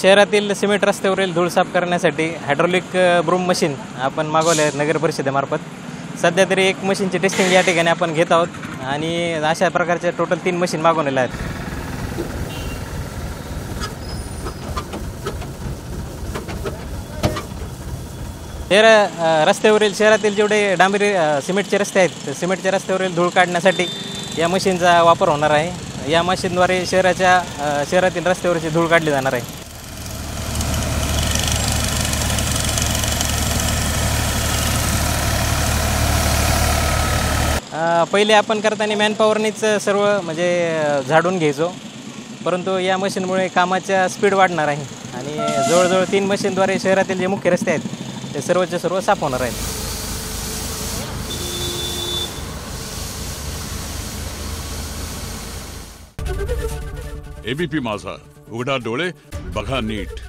शहरातील सिमेंट रस्त्यावरील धूळ साफ करण्यासाठी हायड्रॉलिक ब्रूम मशीन आपण मागवले आहेत नगर परिषदेमार्फत। सध्या तरी एक मशीनची टेस्टिंग या ठिकाणी आपण घेत आहोत आणि अशा प्रकारचे टोटल 3 मशीन मागवलेले आहेत। रस्त्यावरील शहरातील जेवढे डांबरी सिमेंटचे रस्ते आहेत, सिमेंटच्या रस्त्यावरील धूळ काढण्यासाठी या मशीनचा वापर होणार आहे। या मशीनद्वारे शहरातील रस्त्यावरची धूळ काढली जाणार आहे। पहिले आपण करताना मॅनपॉवरनेच सर्व म्हणजे झाडून घ्यायचो, परंतु या मशीनमुळे कामाचा स्पीड वाढणार आहे आणि जवळजवळ 3 मशीनद्वारे शहरातील जे मुख्य रस्ते आहेत ते सर्वचे सर्व साफ होणार आहेत। एबीपी माझा, उघडा डोळे बघा नीट।